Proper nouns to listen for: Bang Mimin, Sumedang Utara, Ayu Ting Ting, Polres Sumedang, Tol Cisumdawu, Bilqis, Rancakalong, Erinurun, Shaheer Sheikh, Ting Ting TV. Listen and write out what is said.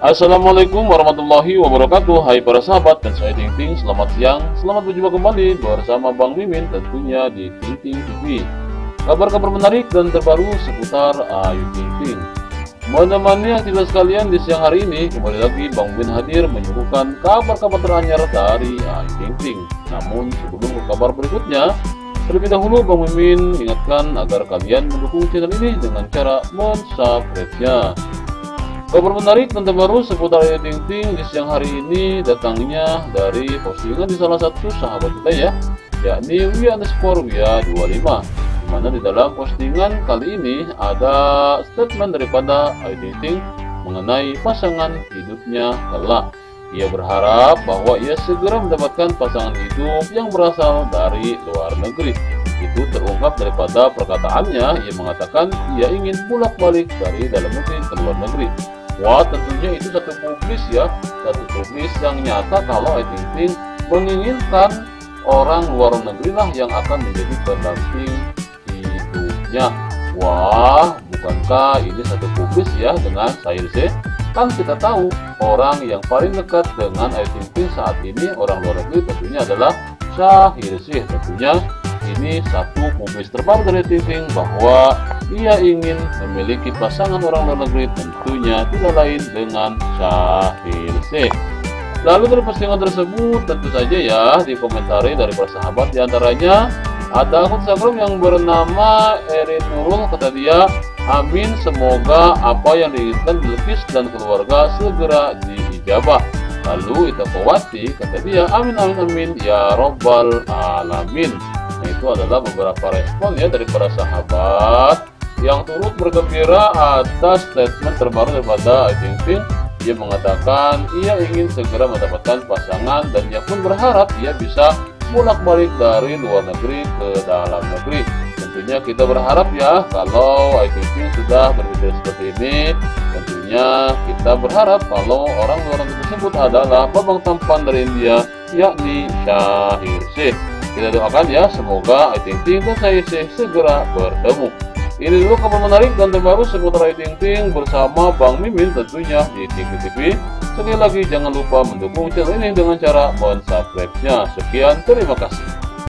Assalamualaikum warahmatullahi wabarakatuh. Hai para sahabat, dan saya Ting Ting. Selamat siang, selamat berjumpa kembali bersama Bang Mimin tentunya di Ting Ting TV. Kabar-kabar menarik dan terbaru seputar Ayu Ting Ting menemani aktivitas kalian di siang hari ini. Kembali lagi Bang Mimin hadir menyuguhkan kabar-kabar teranyar dari Ayu Ting Ting. Namun sebelum ke kabar berikutnya, terlebih dahulu Bang Mimin ingatkan agar kalian mendukung channel ini dengan cara mensubscribe-nya. Kabar menarik dan terbaru seputar Ayu Ting Ting di siang hari ini datangnya dari postingan di salah satu sahabat kita ya, yakni @wia25, dimana di dalam postingan kali ini ada statement daripada Ayu Ting Ting mengenai pasangan hidupnya kelak. Ia berharap bahwa ia segera mendapatkan pasangan hidup yang berasal dari luar negeri. Itu terungkap daripada perkataannya. Ia mengatakan ia ingin bolak-balik dari dalam negeri ke luar negeri. Wah, tentunya itu satu publis ya, satu publis yang nyata kalau Ayu Ting Ting menginginkan orang luar negeri lah yang akan menjadi pendamping hidupnya. Wah, bukankah ini satu publis ya dengan Shaheer Sheikh? Kan kita tahu orang yang paling dekat dengan Ayu Ting Ting saat ini, orang luar negeri tentunya adalah Shaheer Sheikh. Tentunya ini satu publis terbaru dari Ting Ting bahwa ia ingin memiliki pasangan orang luar negeri, tentunya tidak lain dengan Shaheer Sheikh. Lalu dari postingan tersebut tentu saja ya dikomentari dari para sahabat, diantaranya ada akun Instagram yang bernama Erinurun, kata dia, amin semoga apa yang diinginkan Bilqis dan keluarga segera diijabah. Lalu Itapawati, kata dia, amin amin amin ya robbal alamin. Nah, itu adalah beberapa respon ya dari para sahabat yang turut bergembira atas statement terbaru daripada Ayu Ting Ting. Dia mengatakan ia ingin segera mendapatkan pasangan dan ia pun berharap ia bisa bolak-balik dari luar negeri ke dalam negeri. Tentunya kita berharap ya kalau Ayu Ting Ting sudah berpikir seperti ini, tentunya kita berharap kalau orang luar negeri tersebut adalah babang tampan dari India, yakni Shaheer Sheikh. Kita doakan ya, semoga Ayu Ting Ting dan Shaheer Sheikh segera bertemu. Ini dulu kabar menarik dan terbaru seputar Ayu Ting Ting bersama Bang Mimin tentunya di Ting Ting TV. Sekali lagi jangan lupa mendukung channel ini dengan cara mensubscribe-nya. Sekian, terima kasih.